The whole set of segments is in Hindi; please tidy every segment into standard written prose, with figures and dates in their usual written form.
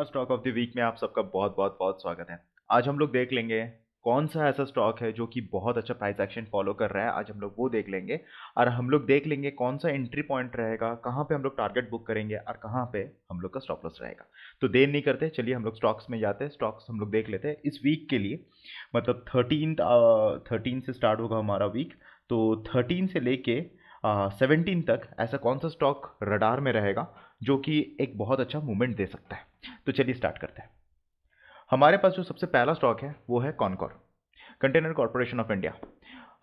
शानदार स्टॉक ऑफ द वीक में आप सबका बहुत बहुत बहुत स्वागत है। आज हम लोग देख लेंगे कौन सा ऐसा स्टॉक है जो कि बहुत अच्छा प्राइस एक्शन फॉलो कर रहा है। आज हम लोग वो देख लेंगे और हम लोग देख लेंगे कौन सा एंट्री पॉइंट रहेगा, कहाँ पे हम लोग टारगेट बुक करेंगे और कहाँ पे हम लोग का स्टॉप लॉस रहेगा। तो देर नहीं करते, चलिए हम लोग स्टॉक्स में जाते हैं। स्टॉक्स हम लोग देख लेते हैं इस वीक के लिए, मतलब 13 से स्टार्ट होगा हमारा वीक, तो 13 से लेके 17 तक ऐसा कौन सा स्टॉक रडार में रहेगा जो कि एक बहुत अच्छा मूवमेंट दे सकता है। तो चलिए स्टार्ट करते हैं। हमारे पास जो सबसे पहला स्टॉक है वो है Concor container corporation of India.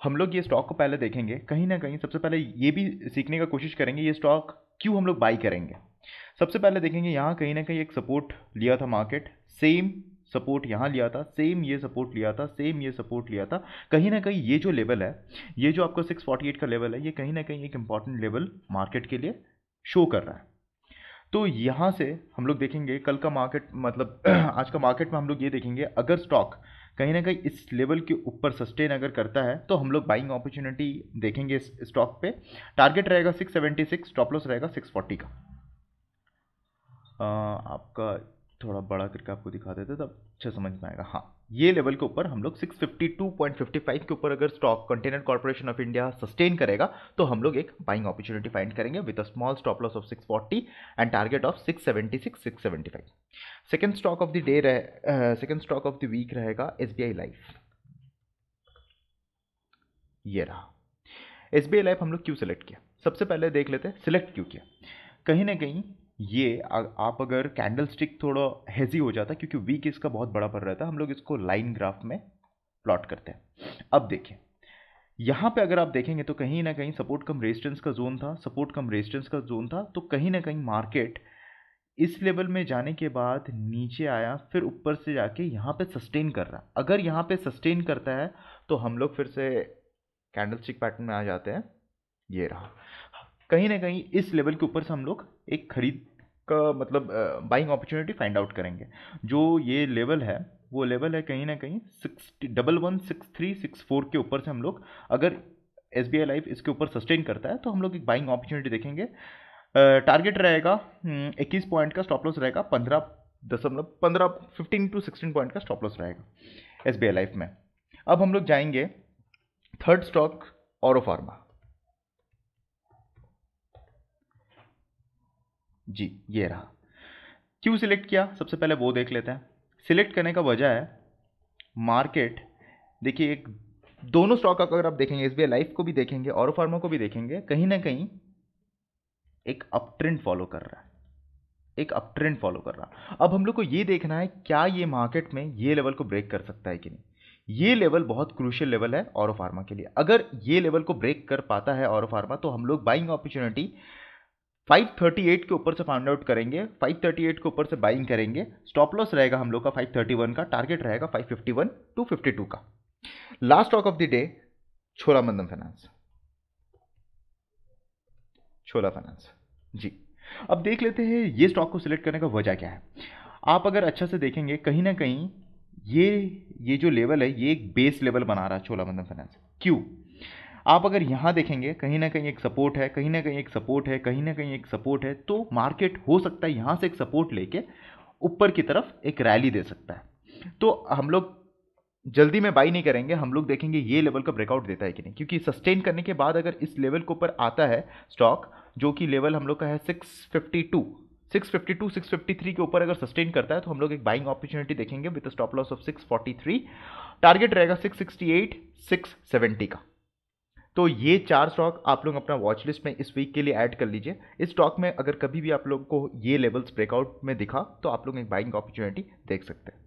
हम लोग ये स्टॉक को पहले देखेंगे, कहीं ना कहीं सबसे पहले ये भी सीखने का कोशिश करेंगे ये स्टॉक क्यों हम लोग बाई करेंगे। सबसे पहले देखेंगे यहाँ कहीं ना कहीं एक सपोर्ट लिया था मार्केट, सेम सपोर्ट यहाँ लिया था, सेम ये सपोर्ट लिया था, सेम ये सपोर्ट लिया था। कहीं ना कहीं ये जो लेवल है, ये जो आपका 648 का लेवल है, ये कहीं ना कहीं एक इंपॉर्टेंट लेवल मार्केट के लिए शो कर रहा है। तो यहाँ से हम लोग देखेंगे कल का मार्केट, मतलब आज का मार्केट में हम लोग ये देखेंगे अगर स्टॉक कहीं ना कहीं इस लेवल के ऊपर सस्टेन अगर करता है तो हम लोग बाइंग अपॉर्चुनिटी देखेंगे इस स्टॉक पे। टारगेट रहेगा 676, स्टॉप लॉस रहेगा 640 का। आपका थोड़ा बड़ा करके आपको दिखा देते तब अच्छा समझ में आएगा। हाँ, ये लेवल के ऊपर हम लोग 652.55 के ऊपर अगर stock container corporation of India sustain करेगा तो हम लोग एक बाइंग अपॉर्चुनिटी फाइंड करेंगे with a small stop loss of 640 and target of 676-675। Second stock of the day second stock of the week रहेगा SBI लाइफ। ये रहा SBI लाइफ। हम लोग क्यों सेलेक्ट किया, सबसे पहले देख लेते हैं सिलेक्ट क्यों किया। कहीं ना कहीं ये आप अगर कैंडलस्टिक थोड़ा हेजी हो जाता क्योंकि वीक इसका बहुत बड़ा पड़ रहा था, हम लोग इसको लाइन ग्राफ में प्लॉट करते हैं। अब देखें यहाँ पे अगर आप देखेंगे तो कहीं ना कहीं सपोर्ट कम रेजिस्टेंस का जोन था, सपोर्ट कम रेजिस्टेंस का जोन था, तो कहीं ना कहीं मार्केट इस लेवल में जाने के बाद नीचे आया, फिर ऊपर से जाके यहाँ पे सस्टेन कर रहा। अगर यहाँ पे सस्टेन करता है तो हम लोग फिर से कैंडलस्टिक पैटर्न में आ जाते हैं। ये रहा, कहीं ना कहीं इस लेवल के ऊपर से हम लोग एक खरीद का मतलब बाइंग अपॉर्चुनिटी फाइंड आउट करेंगे। जो ये लेवल है वो लेवल है कहीं ना कहीं 6116-364 के ऊपर से हम लोग अगर SBI लाइफ इसके ऊपर सस्टेन करता है तो हम लोग एक बाइंग अपॉर्चुनिटी देखेंगे। टारगेट रहेगा 21 पॉइंट का, स्टॉप लॉस रहेगा 15 टू 16 पॉइंट का स्टॉप लॉस रहेगा SBI लाइफ में। अब हम लोग जाएंगे थर्ड स्टॉक और फार्मा। जी ये रहा। क्यों सिलेक्ट किया, सबसे पहले वो देख लेते हैं। सिलेक्ट करने का वजह है मार्केट, देखिए एक दोनों स्टॉक अगर आप देखेंगे, SBI लाइफ को भी देखेंगे और फार्मा को भी देखेंगे, कहीं ना कहीं एक अप ट्रेंड फॉलो कर रहा है, एक अप ट्रेंड फॉलो कर रहा है। अब हम लोग को ये देखना है क्या ये मार्केट में ये लेवल को ब्रेक कर सकता है कि नहीं। ये लेवल बहुत क्रूशियल लेवल है और फार्मा के लिए। अगर ये लेवल को ब्रेक कर पाता है और फार्मा तो हम लोग बाइंग अपॉर्चुनिटी 538 के ऊपर से फाइंड आउट करेंगे, 538 के ऊपर से बाइंग करेंगे। स्टॉप लॉस रहेगा हम लोग का 531 का, टारगेट रहेगा 551-252 का। Last stock of the day Cholamandalam finance, chhola finance. जी अब देख लेते हैं ये स्टॉक को सिलेक्ट करने का वजह क्या है। आप अगर अच्छा से देखेंगे कहीं ना कहीं ये जो लेवल है ये एक बेस लेवल बना रहा है छोला मंधन फाइनेंस। क्यों, आप अगर यहाँ देखेंगे कहीं ना कहीं एक सपोर्ट है, कहीं ना कहीं एक सपोर्ट है, कहीं ना कहीं एक सपोर्ट है, तो मार्केट हो सकता है यहाँ से एक सपोर्ट लेके ऊपर की तरफ एक रैली दे सकता है। तो हम लोग जल्दी में बाई नहीं करेंगे, हम लोग देखेंगे ये लेवल का ब्रेकआउट देता है कि नहीं, क्योंकि सस्टेन करने के बाद अगर इस लेवल के ऊपर आता है स्टॉक, जो कि लेवल हम लोग का है 652-653 के ऊपर अगर सस्टेन करता है तो हम लोग एक बाइंग अपॉर्चुनिटी देखेंगे with stop loss of 643, target रहेगा 668-670 का। तो ये चार स्टॉक आप लोग अपना वॉच लिस्ट में इस वीक के लिए ऐड कर लीजिए। इस स्टॉक में अगर कभी भी आप लोग को ये लेवल्स ब्रेकआउट में दिखा तो आप लोग एक बाइंग अपॉर्चुनिटी देख सकते हैं।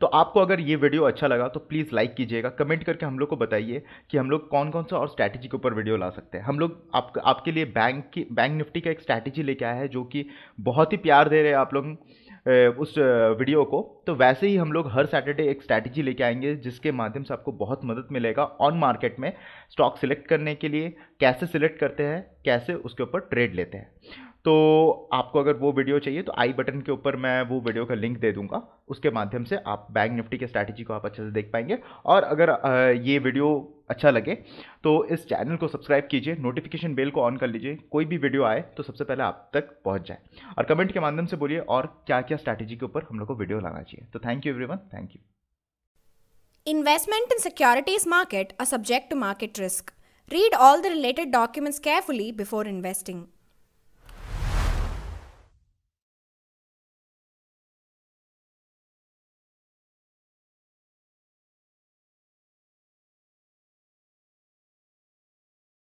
तो आपको अगर ये वीडियो अच्छा लगा तो प्लीज़ लाइक कीजिएगा, कमेंट करके हम लोग को बताइए कि हम लोग कौन कौन सा और स्ट्रैटेजी के ऊपर वीडियो ला सकते हैं। हम लोग आपके लिए बैंक निफ्टी का एक स्ट्रैटेजी लेके आया है जो कि बहुत ही प्यार दे रहे हैं आप लोग उस वीडियो को। तो वैसे ही हम लोग हर सैटरडे एक स्ट्रैटेजी लेके आएंगे जिसके माध्यम से आपको बहुत मदद मिलेगा ऑन मार्केट में स्टॉक सिलेक्ट करने के लिए, कैसे सिलेक्ट करते हैं, कैसे उसके ऊपर ट्रेड लेते हैं। तो आपको अगर वो वीडियो चाहिए तो आई बटन के ऊपर मैं वो वीडियो का लिंक दे दूंगा, उसके माध्यम से आप बैंक निफ्टी के स्ट्रैटेजी को आप अच्छे से देख पाएंगे। और अगर ये वीडियो अच्छा लगे तो इस चैनल को सब्सक्राइब कीजिए, नोटिफिकेशन बेल को ऑन कर लीजिए, कोई भी वीडियो आए तो सबसे पहले आप तक पहुँच जाए, और कमेंट के माध्यम से बोलिए और क्या क्या स्ट्रैटेजी के ऊपर हम लोग को वीडियो लाना चाहिए। तो thank you everyone, thank you. Investment in securities market are subject to market risk. Read all the related documents carefully before investing.